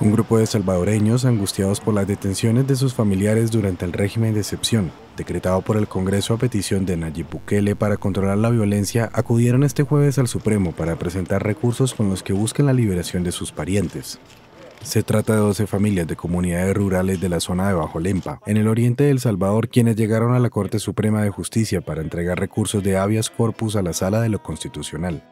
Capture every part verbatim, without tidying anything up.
Un grupo de salvadoreños angustiados por las detenciones de sus familiares durante el régimen de excepción, decretado por el Congreso a petición de Nayib Bukele para controlar la violencia, acudieron este jueves al Supremo para presentar recursos con los que buscan la liberación de sus parientes. Se trata de doce familias de comunidades rurales de la zona de Bajo Lempa, en el oriente de El Salvador, quienes llegaron a la Corte Suprema de Justicia para entregar recursos de habeas corpus a la Sala de lo Constitucional.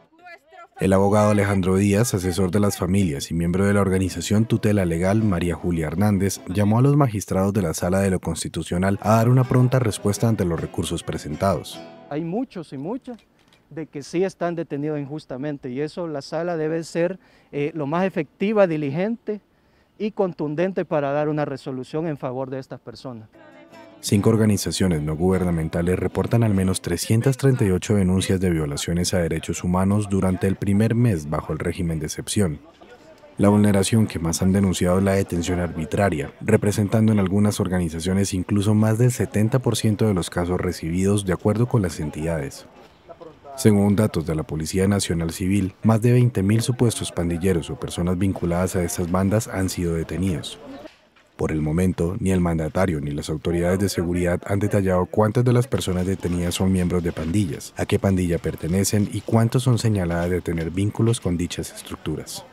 El abogado Alejandro Díaz, asesor de las familias y miembro de la organización Tutela Legal María Julia Hernández, llamó a los magistrados de la Sala de lo Constitucional a dar una pronta respuesta ante los recursos presentados. Hay muchos y muchas de que sí están detenidos injustamente, y eso la sala debe ser eh, lo más efectiva, diligente y contundente para dar una resolución en favor de estas personas. Cinco organizaciones no gubernamentales reportan al menos trescientas treinta y ocho denuncias de violaciones a derechos humanos durante el primer mes bajo el régimen de excepción. La vulneración que más han denunciado es la detención arbitraria, representando en algunas organizaciones incluso más del setenta por ciento de los casos recibidos de acuerdo con las entidades. Según datos de la Policía Nacional Civil, más de veinte mil supuestos pandilleros o personas vinculadas a estas bandas han sido detenidos. Por el momento, ni el mandatario ni las autoridades de seguridad han detallado cuántas de las personas detenidas son miembros de pandillas, a qué pandilla pertenecen y cuántos son señaladas de tener vínculos con dichas estructuras.